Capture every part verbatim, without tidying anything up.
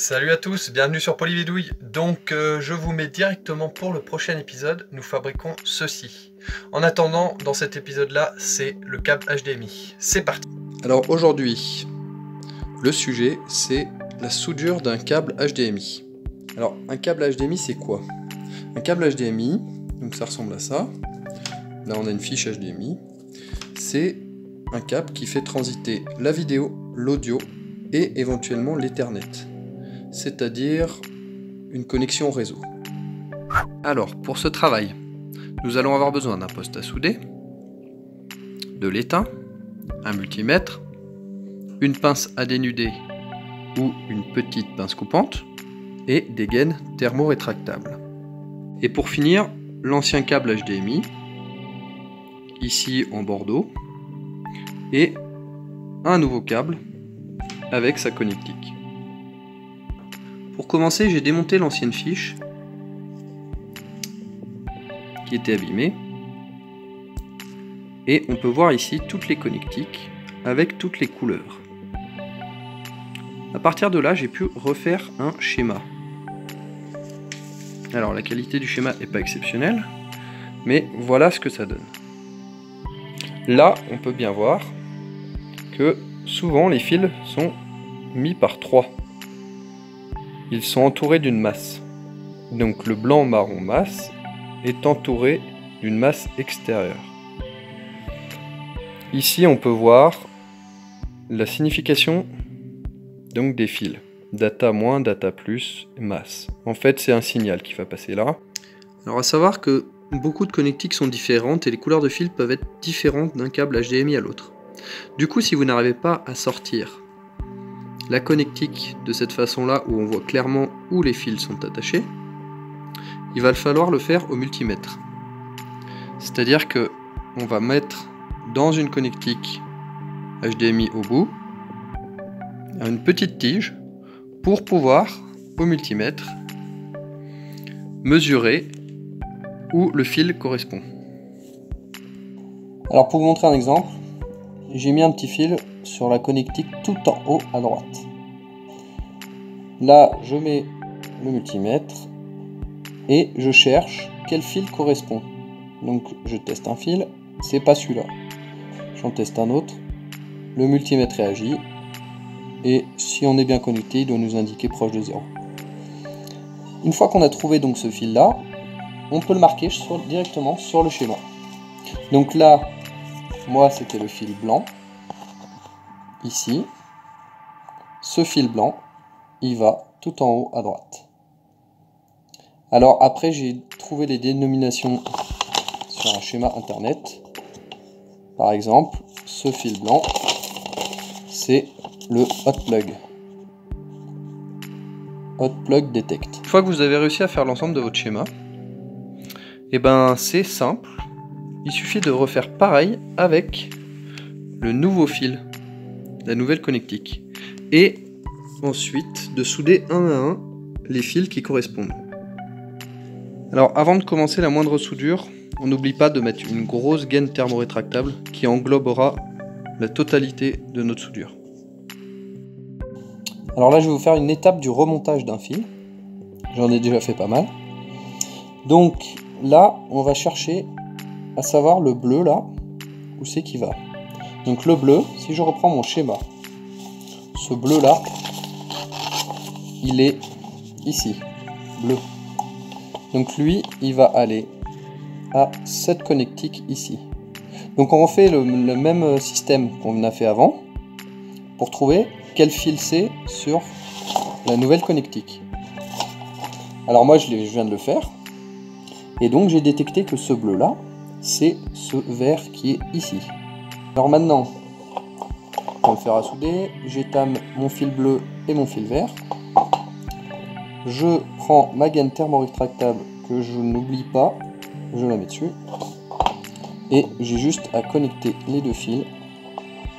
Salut à tous, bienvenue sur Polybidouille. Donc euh, je vous mets directement pour le prochain épisode, nous fabriquons ceci. En attendant, dans cet épisode là, c'est le câble H D M I. C'est parti. Alors aujourd'hui, le sujet c'est la soudure d'un câble H D M I. Alors un câble H D M I c'est quoi? Un câble H D M I, donc ça ressemble à ça. Là on a une fiche H D M I. C'est un câble qui fait transiter la vidéo, l'audio et éventuellement l'Ethernet, c'est-à-dire une connexion réseau. Alors pour ce travail, nous allons avoir besoin d'un poste à souder, de l'étain, un multimètre, une pince à dénuder ou une petite pince coupante et des gaines thermo-rétractables. Et pour finir, l'ancien câble H D M I, ici en Bordeaux, et un nouveau câble avec sa connectique. Pour commencer, j'ai démonté l'ancienne fiche qui était abîmée et on peut voir ici toutes les connectiques avec toutes les couleurs. À partir de là, j'ai pu refaire un schéma. Alors la qualité du schéma n'est pas exceptionnelle, mais voilà ce que ça donne. Là, on peut bien voir que souvent les fils sont mis par trois. Ils sont entourés d'une masse. Donc le blanc marron masse est entouré d'une masse extérieure. Ici, on peut voir la signification donc des fils. Data moins, data plus, masse. En fait, c'est un signal qui va passer là. Alors à savoir que beaucoup de connectiques sont différentes et les couleurs de fils peuvent être différentes d'un câble H D M I à l'autre. Du coup, si vous n'arrivez pas à sortir la connectique de cette façon-là, où on voit clairement où les fils sont attachés, il va falloir le faire au multimètre. C'est-à-dire que on va mettre dans une connectique H D M I au bout une petite tige pour pouvoir, au multimètre, mesurer où le fil correspond. Alors pour vous montrer un exemple, j'ai mis un petit fil sur la connectique tout en haut à droite. Là, je mets le multimètre et je cherche quel fil correspond. Donc je teste un fil, c'est pas celui-là. J'en teste un autre, le multimètre réagit et si on est bien connecté, il doit nous indiquer proche de zéro. Une fois qu'on a trouvé donc ce fil-là, on peut le marquer sur, directement sur le schéma. Donc là, moi c'était le fil blanc. Ici, ce fil blanc, il va tout en haut à droite. Alors après, j'ai trouvé les dénominations sur un schéma internet. Par exemple, ce fil blanc, c'est le hot plug. Hot plug detect. Une fois que vous avez réussi à faire l'ensemble de votre schéma, et ben c'est simple. Il suffit de refaire pareil avec le nouveau fil, la nouvelle connectique, et ensuite de souder un à un les fils qui correspondent. Alors avant de commencer la moindre soudure, on n'oublie pas de mettre une grosse gaine thermo-rétractable qui englobera la totalité de notre soudure. Alors là je vais vous faire une étape du remontage d'un fil, j'en ai déjà fait pas mal. Donc là on va chercher à savoir le bleu là, où c'est qu'il va. Donc le bleu, si je reprends mon schéma, ce bleu là, il est ici, bleu. Donc lui, il va aller à cette connectique ici. Donc on refait le, le même système qu'on a fait avant, pour trouver quel fil c'est sur la nouvelle connectique. Alors moi, je, je viens de le faire, et donc j'ai détecté que ce bleu là, c'est ce vert qui est ici. Alors maintenant, pour le faire à souder, j'étame mon fil bleu et mon fil vert. Je prends ma gaine thermo-rétractable que je n'oublie pas, je la mets dessus. Et j'ai juste à connecter les deux fils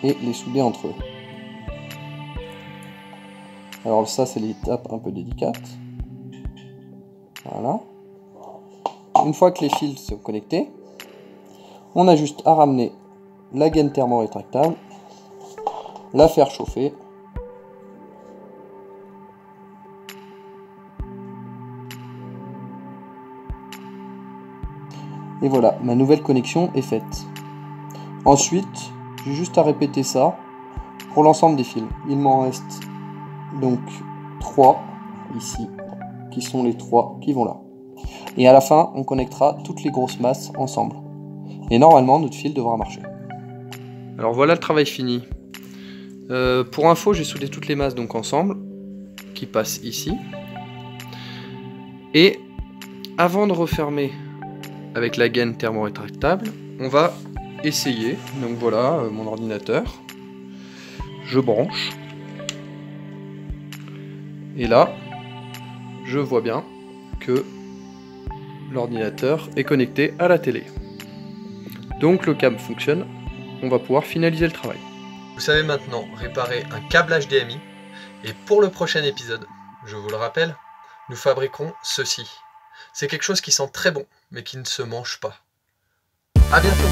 et les souder entre eux. Alors ça c'est l'étape un peu délicate. Voilà. Une fois que les fils sont connectés, on a juste à ramener la gaine thermo-rétractable, la faire chauffer Et voilà, ma nouvelle connexion est faite. Ensuite, j'ai juste à répéter ça pour l'ensemble des fils. Il m'en reste donc trois ici, qui sont les trois qui vont là. Et à la fin, on connectera toutes les grosses masses ensemble. Et normalement, notre fil devra marcher. Alors voilà le travail fini. Euh, pour info, j'ai soudé toutes les masses donc ensemble, qui passent ici. Et avant de refermer avec la gaine thermorétractable, on va essayer. Donc voilà euh, mon ordinateur. Je branche. Et là, je vois bien que l'ordinateur est connecté à la télé. Donc le câble fonctionne. On va pouvoir finaliser le travail. Vous savez maintenant réparer un câble H D M I. Et pour le prochain épisode, je vous le rappelle, nous fabriquerons ceci. C'est quelque chose qui sent très bon, mais qui ne se mange pas. À bientôt!